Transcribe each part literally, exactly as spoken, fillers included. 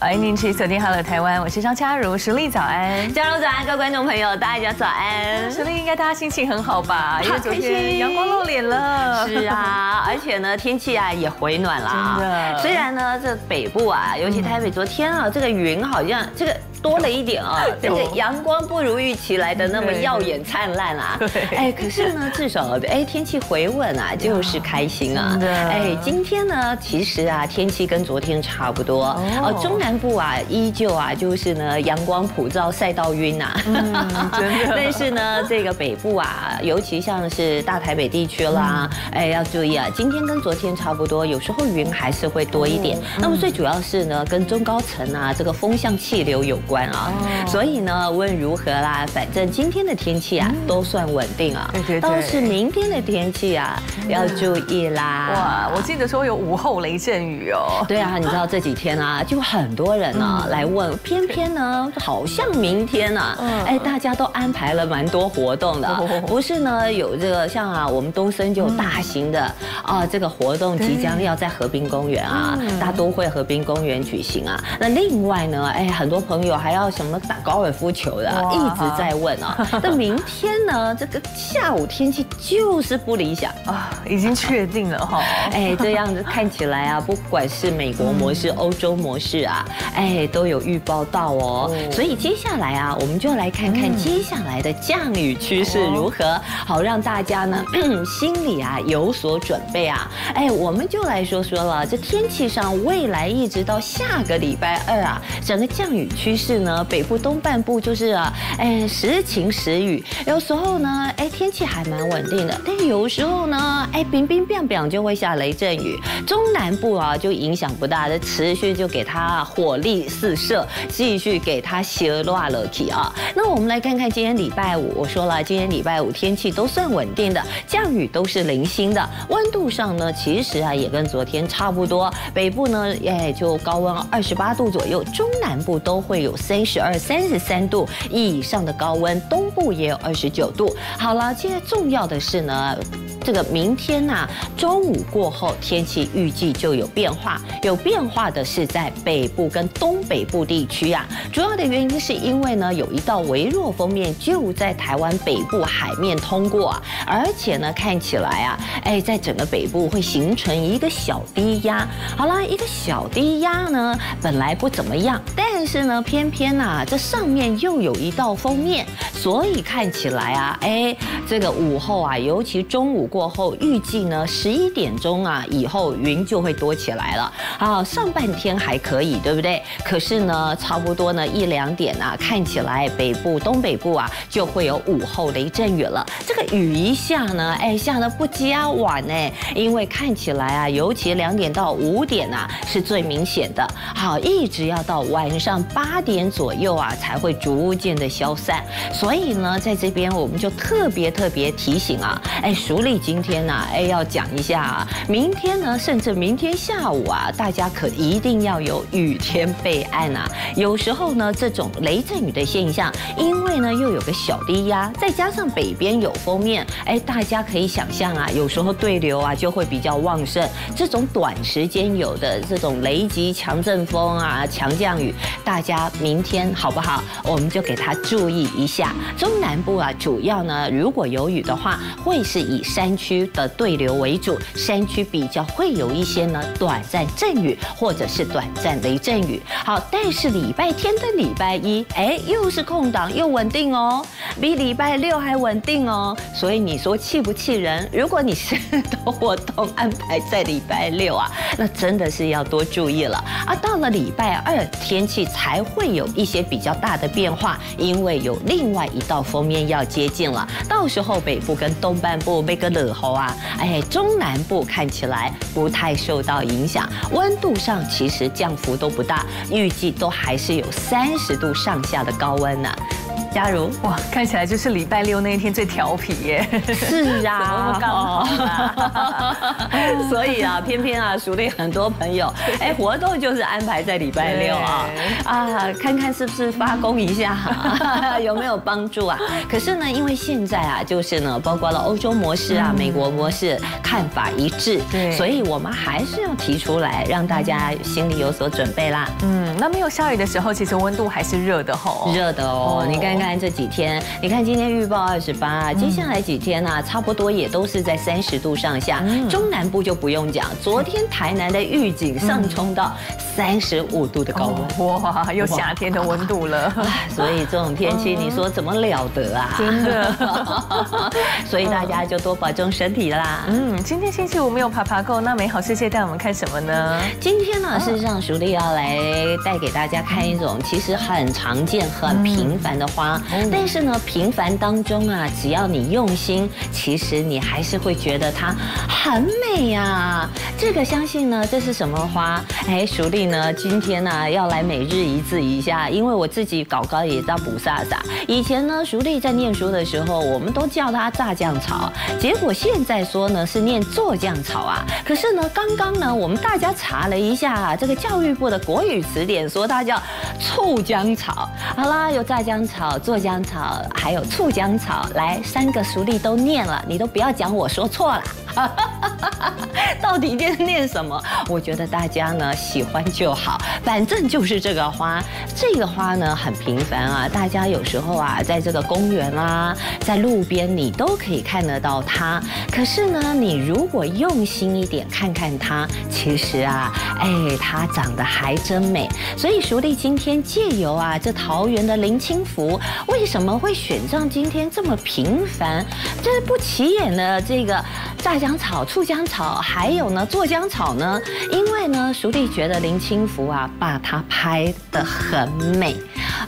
欢迎您持续锁定 Hello 台湾，我是张嘉如，淑丽早安，嘉如早安，各位观众朋友，大家早安。淑丽应该大家心情很好吧？因为昨天阳光露脸了。是啊，而且呢，天气啊也回暖了。真的。虽然呢，这北部啊，尤其台北，昨天啊，这个云好像这个。 多了一点啊，这个阳光不如预期来的那么耀眼灿烂啊。哎，可是呢，至少哎天气回稳啊，就是开心啊。哎，今天呢，其实啊天气跟昨天差不多。哦，中南部啊依旧啊就是呢阳光普照晒到晕呐。真的。但是呢，这个北部啊，尤其像是大台北地区啦，哎要注意啊，今天跟昨天差不多，有时候云还是会多一点。那么最主要是呢，跟中高层啊这个风向气流有关。 关啊，所以呢，无论如何啦，反正今天的天气啊都算稳定啊。对对对。倒是明天的天气啊要注意啦。哇，我记得说有午后雷阵雨哦。对啊，你知道这几天啊，就很多人呢来问，偏偏呢好像明天啊，哎，大家都安排了蛮多活动的，不是呢？有这个像啊，我们东森就有大型的啊这个活动即将要在河滨公园啊，大都会河滨公园举行啊。那另外呢，哎，很多朋友。 还要什么打高尔夫球的，一直在问啊。但明天呢，这个下午天气就是不理想啊，已经确定了哈。哎，这样子看起来啊，不管是美国模式、欧洲模式啊，哎，都有预报到哦。所以接下来啊，我们就来看看接下来的降雨趋势如何，好让大家呢心里啊有所准备啊。哎，我们就来说说了，这天气上未来一直到下个礼拜二啊，整个降雨趋势。 是呢，北部东半部就是啊，哎，时晴时雨，有时候呢，哎，天气还蛮稳定的，但有时候呢，哎，冰冰冰冰就会下雷阵雨。中南部啊，就影响不大的，持续就给它火力四射，继续给它邪落了体啊。那我们来看看今天礼拜五，我说了，今天礼拜五天气都算稳定的，降雨都是零星的，温度上呢，其实啊也跟昨天差不多。北部呢，哎，就高温二十八度左右，中南部都会有 三十二、三十三度以上的高温，东部也有二十九度。好了，现在重要的是呢，这个明天呐、啊，周五过后天气预计就有变化。有变化的是在北部跟东北部地区啊，主要的原因是因为呢，有一道微弱锋面就在台湾北部海面通过、啊，而且呢，看起来啊，哎，在整个北部会形成一个小低压。好了，一个小低压呢，本来不怎么样，但是呢，偏 偏呐、啊，这上面又有一道锋面，所以看起来啊，哎，这个午后啊，尤其中午过后，预计呢十一点钟啊以后云就会多起来了。啊，上半天还可以，对不对？可是呢，差不多呢一两点啊，看起来北部、东北部啊就会有午后雷阵雨了。这个雨一下呢，哎，下得不加晚哎，因为看起来啊，尤其两点到五点啊是最明显的。好，一直要到晚上八点 左右啊，才会逐渐的消散。所以呢，在这边我们就特别特别提醒啊，哎，淑丽今天呢、啊，哎，要讲一下啊，明天呢，甚至明天下午啊，大家可一定要有雨天备案啊。有时候呢，这种雷阵雨的现象，因为呢又有个小低压，再加上北边有锋面，哎，大家可以想象啊，有时候对流啊就会比较旺盛。这种短时间有的这种雷击、强阵风啊、强降雨，大家明 明天好不好？我们就给他注意一下。中南部啊，主要呢，如果有雨的话，会是以山区的对流为主，山区比较会有一些呢短暂阵雨或者是短暂雷阵雨。好，但是礼拜天跟礼拜一，哎，又是空档又稳定哦，比礼拜六还稳定哦。所以你说气不气人？如果你是的活动安排在礼拜六啊，那真的是要多注意了啊。到了礼拜二，天气才会有 有一些比较大的变化，因为有另外一道锋面要接近了。到时候北部跟东半部被个冷候啊，哎，中南部看起来不太受到影响，温度上其实降幅都不大，预计都还是有三十度上下的高温呢、啊。加油！哇，看起来就是礼拜六那一天最调皮耶。是啊，刚好啦。所以啊，偏偏啊，熟里很多朋友，哎，活动就是安排在礼拜六啊，啊，看看是不是发功一下，有没有帮助啊？可是呢，因为现在啊，就是呢，包括了欧洲模式啊、美国模式，看法一致，对，所以我们还是要提出来，让大家心里有所准备啦。嗯，那没有下雨的时候，其实温度还是热的吼，热的哦。 你看看这几天，你看今天预报二十八，接下来几天呢、啊，差不多也都是在三十度上下。中南部就不用讲，昨天台南的预警上冲到三十五度的高温，哇，又夏天的温度了。所以这种天气，你说怎么了得啊？真的。所以大家就多保重身体啦。嗯，今天星期五没有爬爬够，那美好世界带我们看什么呢？今天呢，事实上淑丽要来带给大家看一种其实很常见、很平凡。 的花，但是呢，平凡当中啊，只要你用心，其实你还是会觉得它很美啊。这个相信呢，这是什么花？哎，淑丽呢，今天呢、啊、要来每日一字一下，因为我自己搞搞也叫补萨萨。以前呢，淑丽在念书的时候，我们都叫它炸酱草，结果现在说呢是念做酱草啊。可是呢，刚刚呢，我们大家查了一下、啊、这个教育部的国语词典，说它叫醋姜草。好啦，有炸酱。 草、做姜草，还有醋姜草，来三个熟力都念了，你都不要讲我说错了。到底念念什么？我觉得大家呢喜欢就好，反正就是这个花。这个花呢很平凡啊，大家有时候啊在这个公园啊，在路边你都可以看得到它。可是呢，你如果用心一点看看它，其实啊，哎，它长得还真美。所以淑丽今天借由啊这桃园的林清福，为什么会选上今天这么平凡、这不起眼的这个炸酱草、醋姜草？ 还有呢，做姜草呢，因为呢，淑丽觉得林清福啊，把它拍得很美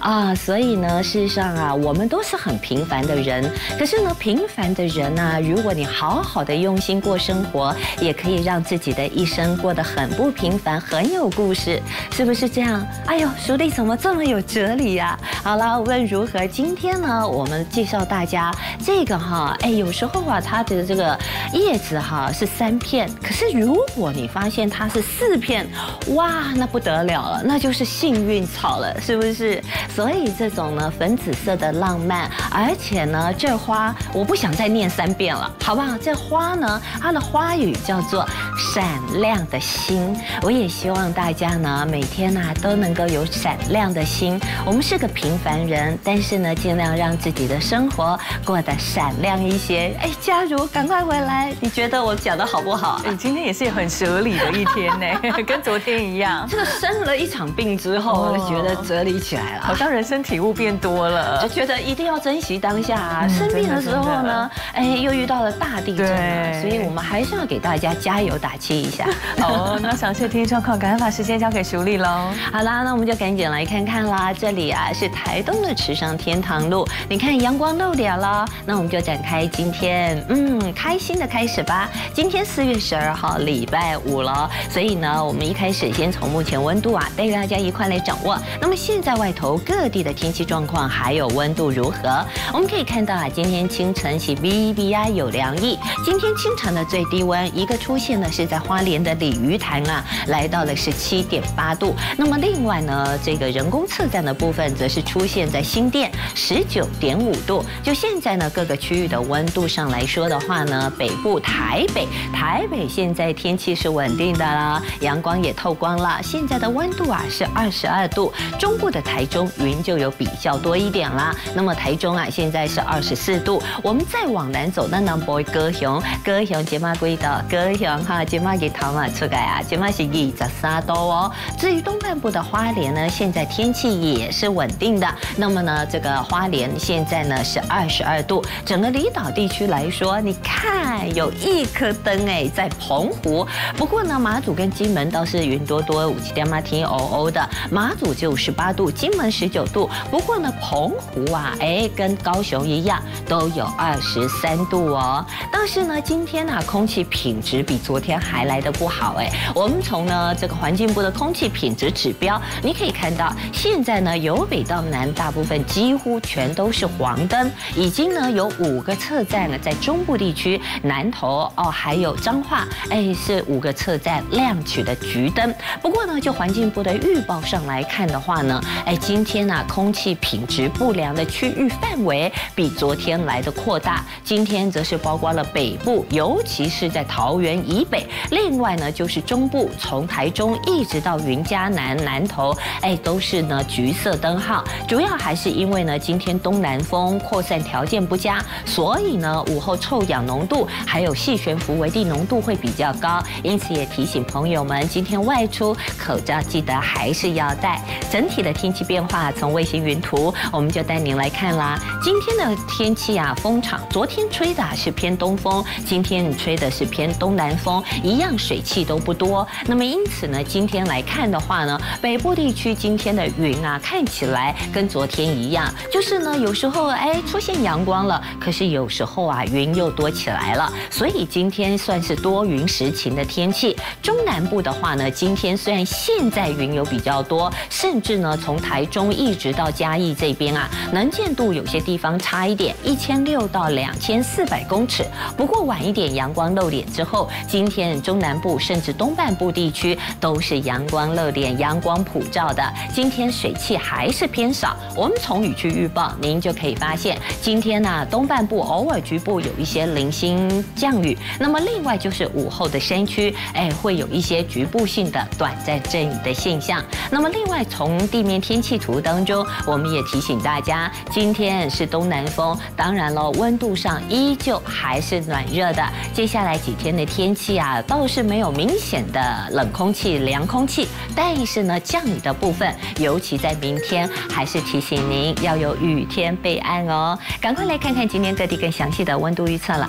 啊，所以呢，事实上啊，我们都是很平凡的人，可是呢，平凡的人啊，如果你好好的用心过生活，也可以让自己的一生过得很不平凡，很有故事，是不是这样？哎呦，淑丽怎么这么有哲理呀、啊？好啦，无论如何，今天呢，我们介绍大家这个哈，哎，有时候啊，它的这个叶子哈是三片。 可是，如果你发现它是四片，哇，那不得了了，那就是幸运草了，是不是？所以这种呢，粉紫色的浪漫，而且呢，这花我不想再念三遍了，好不好？这花呢，它的花语叫做闪亮的心。我也希望大家呢，每天啊都能够有闪亮的心。我们是个平凡人，但是呢，尽量让自己的生活过得闪亮一些。哎，佳如，赶快回来，你觉得我讲得好不好？ 你今天也是很哲理的一天呢，跟昨天一样。这个生了一场病之后，我就觉得哲理起来了，好像人生体悟变多了，就觉得一定要珍惜当下啊。生病的时候呢，哎，又遇到了大地震啊，所以我们还是要给大家加油打气一下。哦，那详细的天气状况，赶快把时间交给淑丽喽。好啦，那我们就赶紧来看看啦。这里啊是台东的池上天堂路，你看阳光露脸了，那我们就展开今天，嗯，开心的开始吧。今天四月。 十二号礼拜五了，所以呢，我们一开始先从目前温度啊，带大家一块来掌握。那么现在外头各地的天气状况还有温度如何？我们可以看到啊，今天清晨起 B B I 有凉意。今天清晨的最低温一个出现呢是在花莲的鲤鱼潭啊，来到了十七点八度。那么另外呢，这个人工测站的部分则是出现在新店十九点五度。就现在呢，各个区域的温度上来说的话呢，北部台北台。 北现在天气是稳定的啦，阳光也透光了。现在的温度啊是二十二度，中部的台中云就有比较多一点啦。那么台中啊现在是二十四度。我们再往南走，那南部高雄，高雄今麦几度？高雄哈今麦日头嘛出来啊，今麦是二十三度哦。至于东半部的花莲呢，现在天气也是稳定的。那么呢，这个花莲现在呢是二十二度。整个离岛地区来说，你看有一颗个灯哎，在澎湖。不过呢，马祖跟金门倒是云多多，五七点八天哦哦的。马祖就十八度，金门十九度。不过呢，澎湖啊，哎，跟高雄一样，都有二十三度哦。但是呢，今天啊，空气品质比昨天还来得不好哎。我们从呢这个环境部的空气品质指标，你可以看到，现在呢由北到南，大部分几乎全都是黄灯，已经呢有五个测站呢在中部地区。 南投哦，还有彰化，哎，是五个测站亮起的橘灯。不过呢，就环境部的预报上来看的话呢，哎，今天啊，空气品质不良的区域范围比昨天来的扩大。今天则是包括了北部，尤其是在桃园以北。另外呢，就是中部，从台中一直到云嘉南、南投，哎，都是呢橘色灯号。主要还是因为呢，今天东南风扩散条件不佳，所以呢，午后臭氧浓度。 还有细悬浮微粒浓度会比较高，因此也提醒朋友们，今天外出口罩记得还是要戴。整体的天气变化，从卫星云图我们就带您来看啦。今天的天气啊，风场昨天吹的是偏东风，今天吹的是偏东南风，一样水汽都不多。那么因此呢，今天来看的话呢，北部地区今天的云啊，看起来跟昨天一样，就是呢有时候哎出现阳光了，可是有时候啊云又多起来了。 所以今天算是多云时晴的天气。中南部的话呢，今天虽然现在云有比较多，甚至呢从台中一直到嘉义这边啊，能见度有些地方差一点，一千六到两千四百公尺。不过晚一点阳光露脸之后，今天中南部甚至东半部地区都是阳光露脸、阳光普照的。今天水汽还是偏少。我们从雨区预报，您就可以发现，今天呢、啊、东半部偶尔局部有一些零星 降雨，那么另外就是午后的山区，哎，会有一些局部性的短暂阵雨的现象。那么另外从地面天气图当中，我们也提醒大家，今天是东南风，当然了，温度上依旧还是暖热的。接下来几天的天气啊，倒是没有明显的冷空气、凉空气，但是呢，降雨的部分，尤其在明天，还是提醒您要有雨天备案哦。赶快来看看今天各地更详细的温度预测了。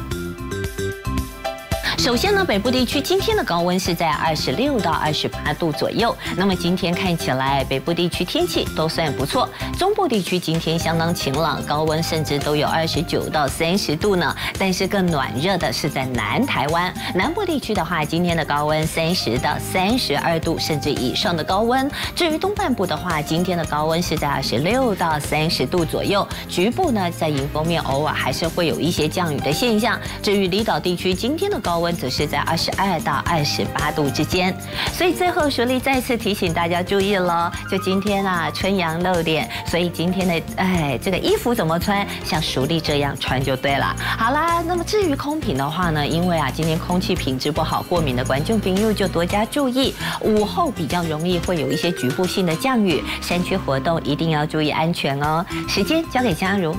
首先呢，北部地区今天的高温是在二十六到二十八度左右。那么今天看起来，北部地区天气都算不错。中部地区今天相当晴朗，高温甚至都有二十九到三十度呢。但是更暖热的是在南台湾，南部地区的话，今天的高温三十到三十二度甚至以上的高温。至于东半部的话，今天的高温是在二十六到三十度左右，局部呢在迎风面偶尔还是会有一些降雨的现象。至于离岛地区，今天的高温 则是在二十二到二十八度之间，所以最后淑丽再次提醒大家注意喽。就今天啊，春阳露脸，所以今天的哎，这个衣服怎么穿，像淑丽这样穿就对了。好啦，那么至于空品的话呢，因为啊，今天空气品质不好，过敏的观众朋友就多加注意。午后比较容易会有一些局部性的降雨，山区活动一定要注意安全哦。时间交给嘉如。